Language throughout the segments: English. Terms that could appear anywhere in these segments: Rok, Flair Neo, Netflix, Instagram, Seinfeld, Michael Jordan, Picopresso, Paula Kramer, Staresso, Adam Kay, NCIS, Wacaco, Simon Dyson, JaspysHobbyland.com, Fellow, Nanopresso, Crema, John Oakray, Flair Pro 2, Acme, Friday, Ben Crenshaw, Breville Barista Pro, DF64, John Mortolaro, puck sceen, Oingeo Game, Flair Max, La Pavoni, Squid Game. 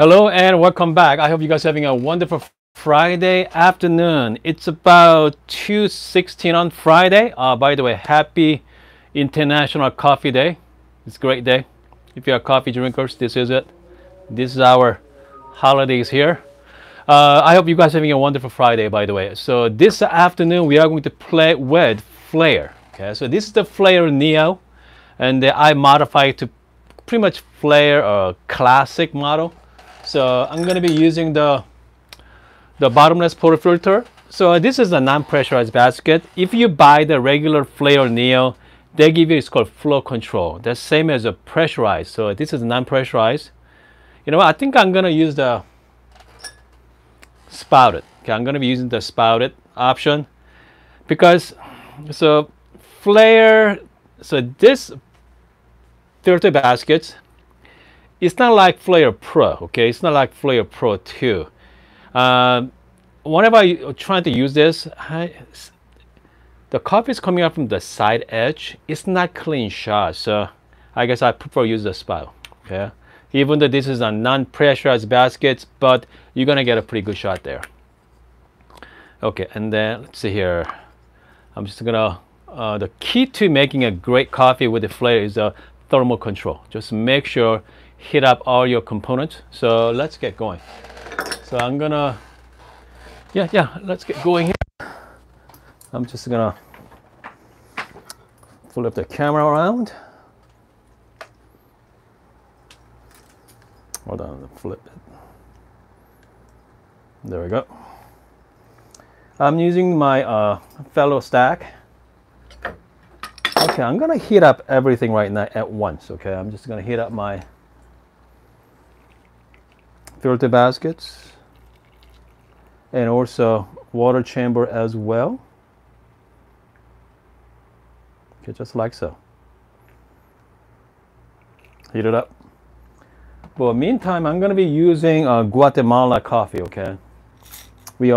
Hello and welcome back. I hope you guys are having a wonderful Friday afternoon. It's about 2:16 on Friday. By the way, happy International Coffee Day. It's a great day. If you're coffee drinkers, this is it. This is our holidays here. I hope you guys are having a wonderful Friday, by the way. So this afternoon, we are going to play with Flair. Okay, so this is the Flair Neo, and I modified to pretty much Flair classic model. So I'm going to be using the bottomless pour filter. So this is a non-pressurized basket. If you buy the regular Flair Neo, they give you, it's called flow control. That's same as a pressurized. So this is non-pressurized. You know what? I think I'm going to use the spouted. Okay, I'm going to be using the spouted option because so Flair, so this filter baskets, it's not like Flair Pro, okay? It's not like Flair Pro 2. Whenever I'm trying to use this, the coffee is coming up from the side edge. It's not clean shot, so I guess I prefer use the spout, okay? Even though this is a non-pressurized basket, but you're gonna get a pretty good shot there. Okay, and then let's see here. I'm just gonna, the key to making a great coffee with the Flair is the thermal control. Just make sure heat up all your components. So let's get going. So I'm gonna, let's get going here. I'm just gonna flip the camera around. Hold on, flip it. There we go. I'm using my Fellow stack. Okay, I'm gonna heat up everything right now at once. Okay, I'm just gonna heat up my filter baskets and also water chamber as well. Okay, just like so. Heat it up. Well, meantime, I'm gonna be using Guatemala coffee. Okay, we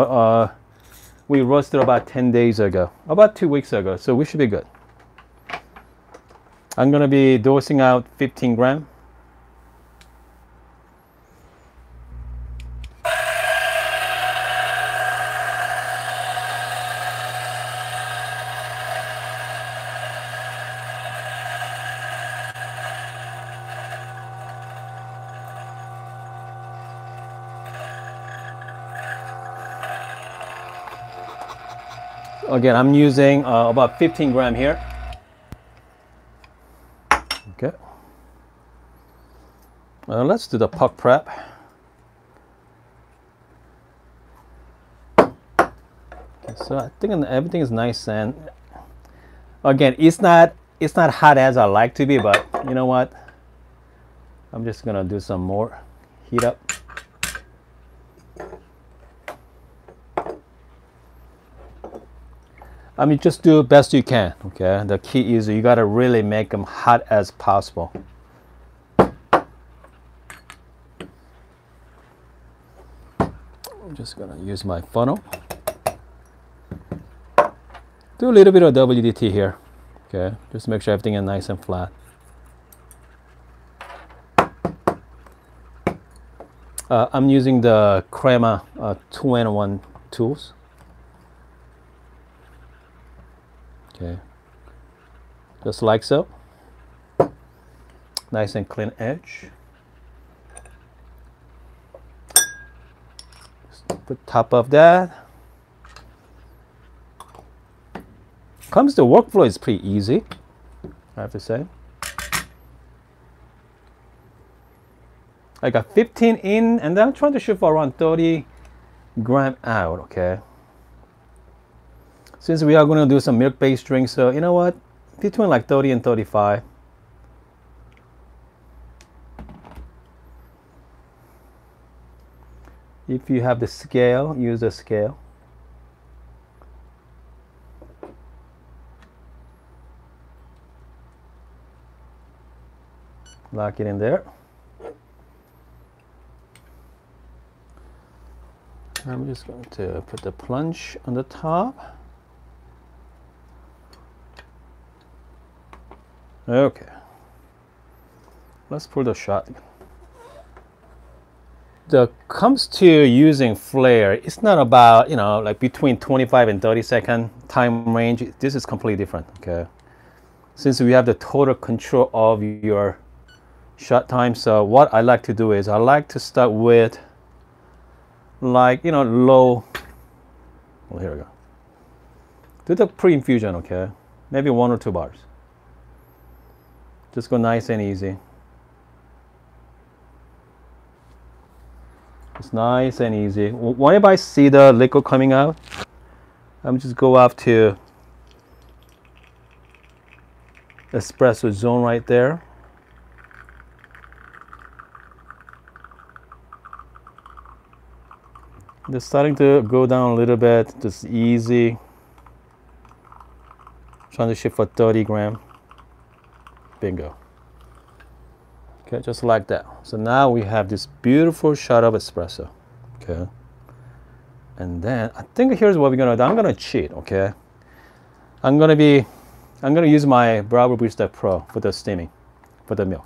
roasted about 10 days ago, about 2 weeks ago, so we should be good. I'm gonna be dosing out 15 grams. Again, I'm using about 15 grams here. Okay. Let's do the puck prep. Okay, so I think everything is nice, and again, it's not hot as I like to be, but you know what? I'm just gonna do some more heat up. I mean, just do best you can, okay? The key is you gotta really make them hot as possible. I'm just gonna use my funnel. Do a little bit of WDT here, okay? Just make sure everything is nice and flat. I'm using the Crema 2-in-1 tools. Okay, just like so. Nice and clean edge. Just put top of that. Comes the workflow is pretty easy, I have to say. I got 15 in, and then I'm trying to shoot for around 30 grams out. Okay. Since we are going to do some milk-based drinks, so you know what? Between like 30 and 35. If you have the scale, use the scale. Lock it in there. I'm just going to put the plunge on the top. Okay, let's pull the shot. the comes to using Flair, it's not about, you know, like between 25 and 30-second time range. This is completely different, okay? Since we have the total control of your shot time, so what I like to do is I like to start with, like, you know, low. Well, here we go. Do the pre-infusion, okay? Maybe 1 or 2 bars. Just go nice and easy. It's nice and easy. Whenever I see the liquid coming out, I'm just go up to espresso zone right there. Just starting to go down a little bit, just easy. Trying to shoot for 30 gram. Bingo. Okay, just like that. So now we have this beautiful shot of espresso. Okay. And then I think here's what we're gonna do. I'm gonna cheat, okay? I'm gonna use my Breville Barista Pro for the steaming, for the milk.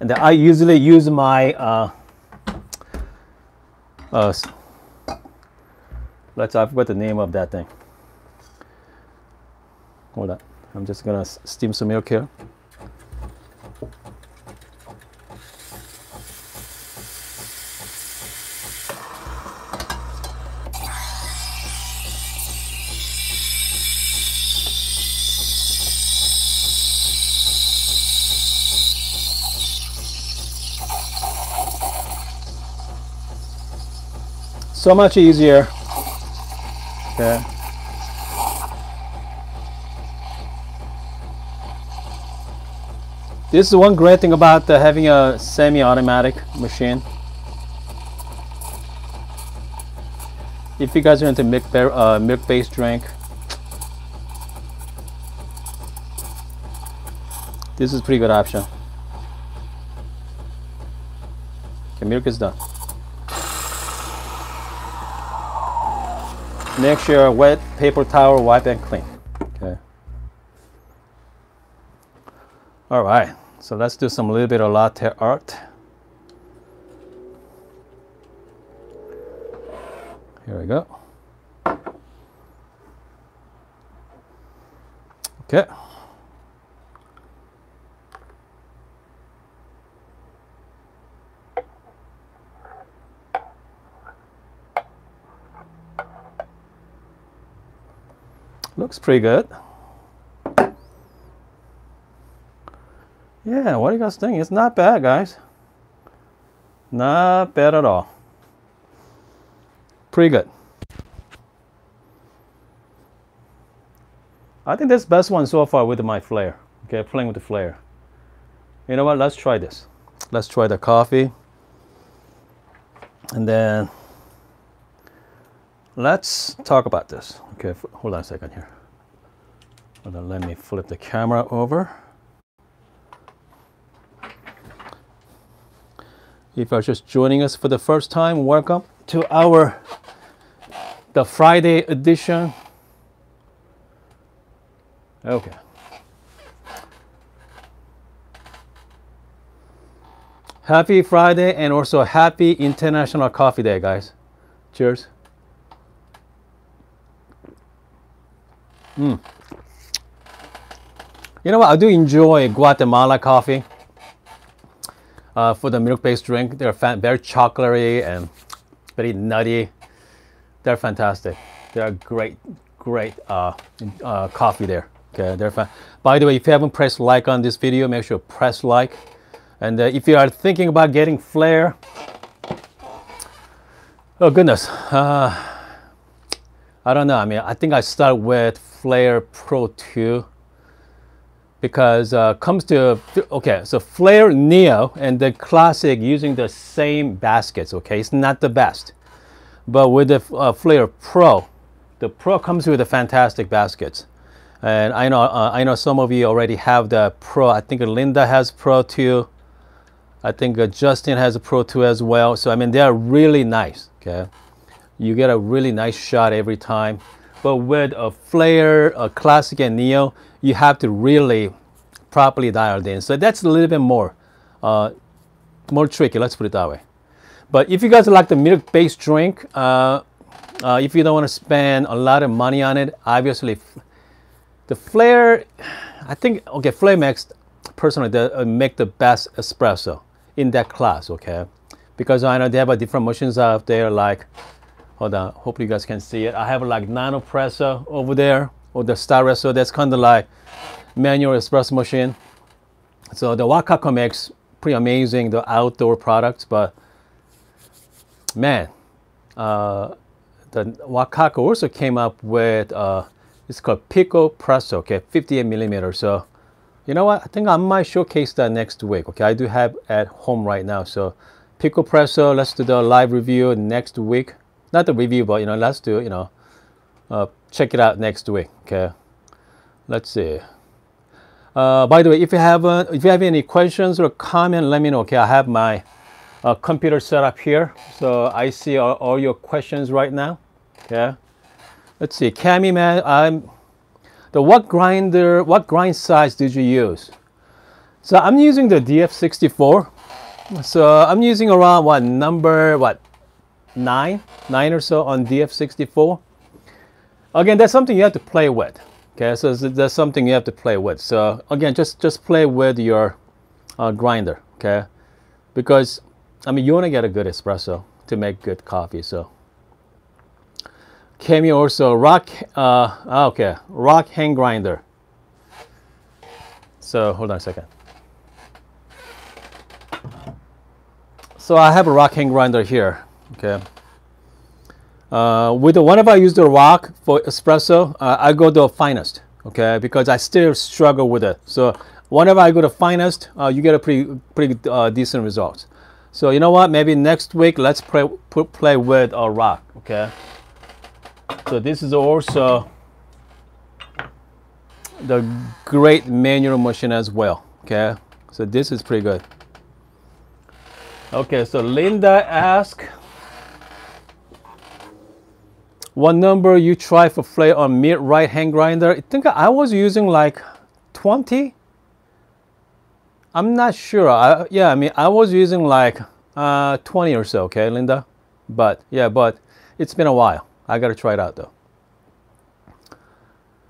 And then I usually use my I forgot the name of that thing. Hold on. I'm just gonna steam some milk here. So much easier. Okay. This is one great thing about having a semi-automatic machine. If you guys are into milk-based drink, this is a pretty good option. Okay, milk is done. Make sure wet paper towel, wipe and clean. Okay. All right. So let's do some little bit of latte art. Here we go. Okay. Looks pretty good. Yeah, what do you guys think? It's not bad, guys. Not bad at all. Pretty good. I think that's the best one so far with my Flair. Okay, playing with the Flair. You know what? Let's try this. Let's try the coffee. And then let's talk about this. Okay, hold on a second here. Hold on, let me flip the camera over. If you're just joining us for the first time, welcome to our Friday edition. Okay. Happy Friday and also happy International Coffee Day, guys. Cheers. You know what? I do enjoy Guatemala coffee for the milk-based drink. They're very chocolatey and very nutty. They're fantastic. They're great, great coffee there. Okay, they're fun. By the way, if you haven't pressed like on this video, make sure to press like. And if you are thinking about getting Flair, oh goodness. I don't know. I mean, I think I start with Flair Pro 2 because comes to, okay, so Flair Neo and the Classic using the same baskets, okay? It's not the best. But with the Flair Pro, the Pro comes with the fantastic baskets. And I know some of you already have the Pro. I think Linda has Pro 2. I think Justin has a Pro 2 as well. So, I mean, they are really nice, okay? You get a really nice shot every time. But with a Flair, a Classic and Neo, you have to really properly dial it in. So that's a little bit more more tricky, let's put it that way. But if you guys like the milk-based drink, if you don't want to spend a lot of money on it, obviously the Flair, I think, okay, Flair Max personally they make the best espresso in that class, okay? Because I know they have different machines out there, like, hold on, hopefully you guys can see it. I have like Nanopresso over there, or the Staresso, that's kind of like manual espresso machine. So the Wacaco makes pretty amazing, the outdoor products, but man, the Wacaco also came up with, it's called Picopresso, okay, 58 millimeters. So, you know what, I think I might showcase that next week, okay? I do have at home right now, so Picopresso, let's do the live review next week. Not the review, but, you know, let's do, you know, check it out next week, okay? Let's see. By the way, if you have any questions or comment, let me know, okay? I have my computer set up here, so I see all your questions right now, okay? Let's see, Cammy, man, what grind size did you use? So I'm using the DF64, so I'm using around, what, number, what, 9 or so on DF64. Again, that's something you have to play with. Okay, so that's something you have to play with. So again, just play with your grinder, okay? Because I mean, you want to get a good espresso to make good coffee. So Cammy also Rok, okay, Rok hand grinder. So hold on a second. So I have a Rok hand grinder here, okay. With the whenever I use the Rok for espresso, I go to the finest, okay, because I still struggle with it. So whenever I go to finest, you get a pretty decent result. So you know what? Maybe next week let's play with a Rok, okay. So this is also the great manual machine as well, okay. So this is pretty good. Okay, so Linda asked, what number you try for Flair on mid right hand grinder? I think I was using like 20. I'm not sure. Yeah, I mean, I was using like 20 or so, okay, Linda? But yeah, but it's been a while. I gotta try it out though.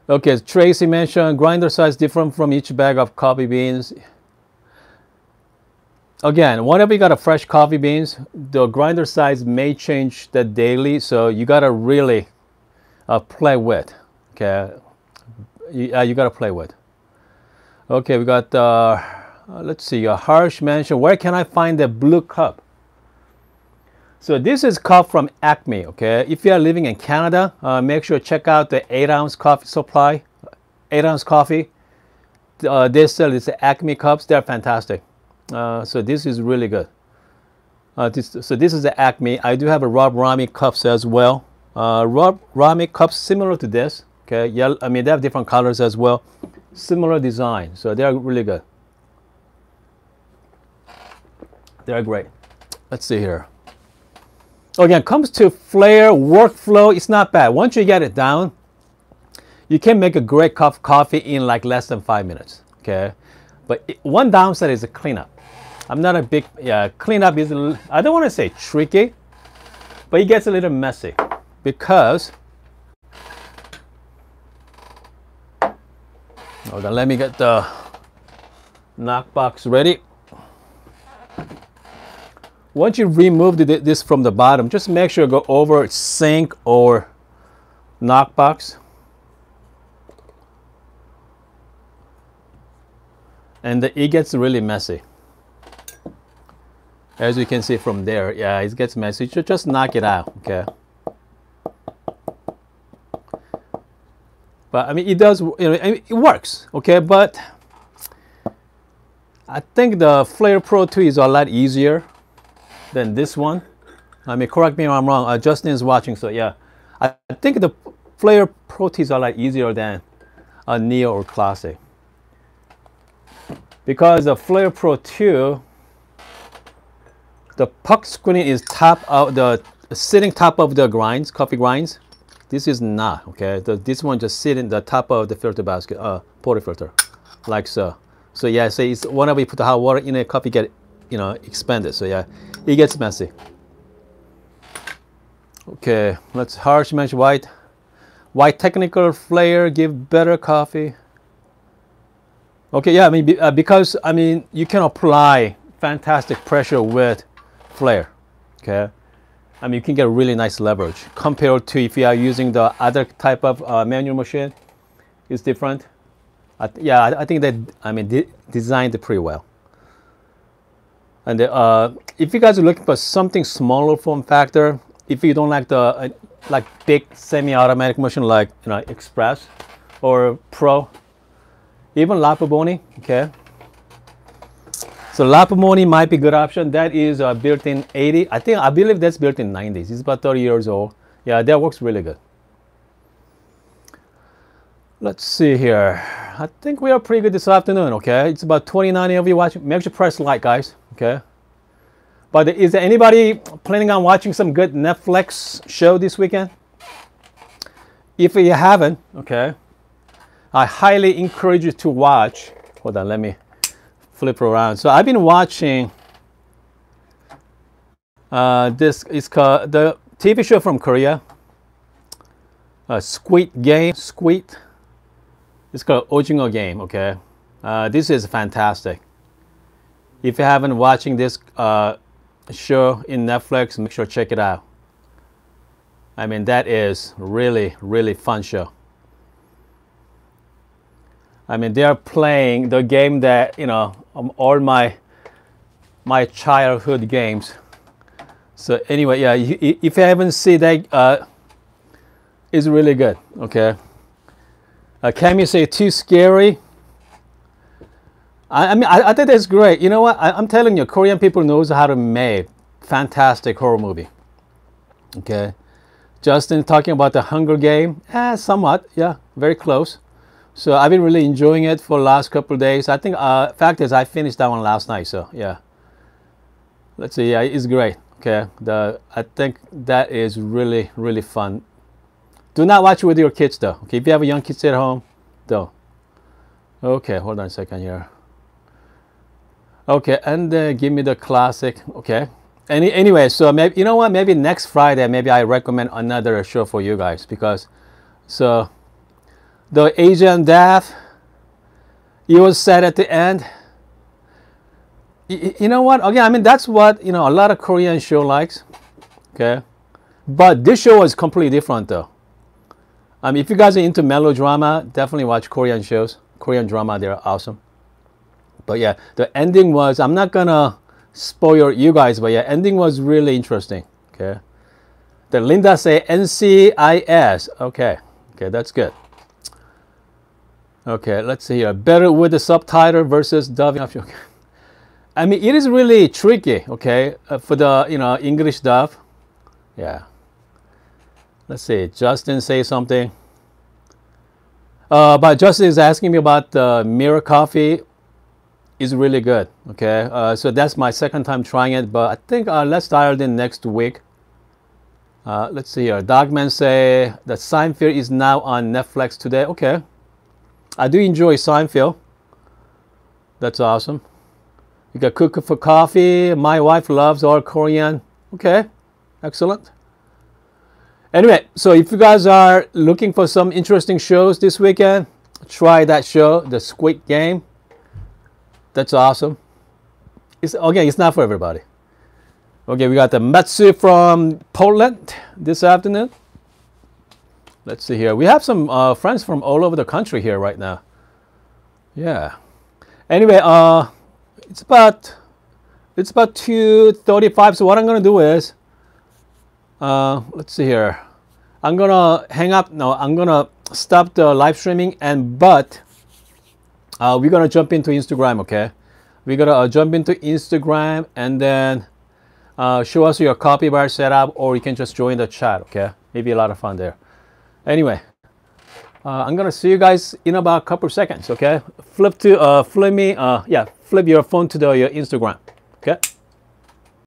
Okay, Tracy mentioned grinder size different from each bag of coffee beans. Again, whenever you got a fresh coffee beans, the grinder size may change that daily, so you gotta really play with. Okay, you gotta play with. Okay, we got let's see. Harsh mentioned, where can I find the blue cup? So this is cup from Acme. Okay, if you are living in Canada, make sure to check out the 8-ounce coffee supply. 8-ounce coffee. They sell these Acme cups. They're fantastic. So this is really good. So this is the Acme. I do have a Rob Rami cups as well. Rob Rami cups similar to this. Okay, yellow, I mean, they have different colors as well. Similar design. So they are really good. They are great. Let's see here. Again, comes to Flair workflow, it's not bad. Once you get it down, you can make a great cup of coffee in like less than 5 minutes. Okay, but one downside is the cleanup. I'm not a big, yeah, cleanup is, I don't want to say tricky, but it gets a little messy because, hold on, let me get the knock box ready. Once you remove this from the bottom, just make sure you go over sink or knock box. And it gets really messy. As you can see from there, yeah, it gets messy. You should just knock it out, okay? But I mean, it does, you know, it works, okay? But I think the Flair Pro 2 is a lot easier than this one. I mean, correct me if I'm wrong. Justin is watching, so yeah. I think the Flair Pro 2s are a lot easier than a Neo or Classic. Because the Flair Pro 2, the puck screen is top of the sitting top of the grinds, coffee grinds. This is not, okay. This one just sit in the top of the filter basket, portafilter, like so. So yeah, so it's whenever you put the hot water in a coffee, get you know, expand it. So yeah, it gets messy. Okay, let's harsh match white. White technical flair give better coffee. Okay, yeah, I mean, because I mean, you can apply fantastic pressure with flair. Okay, I mean, you can get really nice leverage compared to if you are using the other type of manual machine. It's different. I think they, I mean, designed it pretty well. And if you guys are looking for something smaller form factor, if you don't like the like big semi-automatic machine like, you know, Express or Pro. Even La Pavoni, okay. So La Pavoni might be a good option. That is built in 80. I believe that's built in 90s. It's about 30 years old. Yeah, that works really good. Let's see here. I think we are pretty good this afternoon, okay. It's about 29 of you watching. Make sure to press like, guys, okay. But is there anybody planning on watching some good Netflix show this weekend? If you haven't, okay. I highly encourage you to watch. Hold on, let me flip around. So I've been watching this is called the TV show from Korea, Squid Game. It's called Oingeo Game. Okay, this is fantastic. If you haven't watching this show in Netflix, make sure to check it out. I mean, that is really, really fun show. I mean, they are playing the game that, you know, all my childhood games. So anyway, yeah, if you haven't seen that, it's really good. Okay, can you say too scary? I mean, I think that's great. You know what? I'm telling you, Korean people knows how to make fantastic horror movie. Okay, Justin talking about the Hunger Game, somewhat, yeah, very close. So I've been really enjoying it for the last couple of days. I think fact is I finished that one last night. So yeah, let's see. Yeah, it's great. Okay, I think that is really, really fun. Do not watch it with your kids though. Okay, if you have young kids at home, don't. Okay, hold on a second here. Okay, and give me the classic. Okay. Anyway, so maybe, you know what? Maybe next Friday, maybe I recommend another show for you guys because, so. The Asian death, it was said at the end. You know what? Again, I mean, that's what, you know, a lot of Korean show likes. Okay, but this show is completely different though. I mean, if you guys are into melodrama, definitely watch Korean shows. Korean drama, they're awesome. But yeah, the ending was, I'm not gonna spoil you guys, but yeah, ending was really interesting. Okay, the Linda say NCIS. Okay, okay, that's good. Okay, let's see here. Better with the subtitle versus dubbing. I mean, it is really tricky, okay, for the, you know, English dub. Yeah. Let's see. Justin say something. But Justin is asking me about the mirror coffee. It's really good, okay. So that's my second time trying it, but I think let's dial in next week. Let's see here. Dogman say that Seinfeld is now on Netflix today. Okay. I do enjoy Seinfeld. That's awesome. You got Cook for Coffee. My wife loves all Korean. Okay, excellent. Anyway, so if you guys are looking for some interesting shows this weekend, try that show, The Squid Game. That's awesome. It's, okay, it's not for everybody. Okay, we got the Matsu from Poland this afternoon. Let's see here. We have some friends from all over the country here right now. Yeah. Anyway, it's about 2:35. So what I'm gonna do is, let's see here. I'm gonna hang up. No, I'm gonna stop the live streaming. And but we're gonna jump into Instagram. Okay, we're gonna jump into Instagram and then show us your copy bar setup, or you can just join the chat. Okay, maybe a lot of fun there. Anyway, I'm gonna see you guys in about a couple of seconds. Okay, flip your phone to your Instagram. Okay.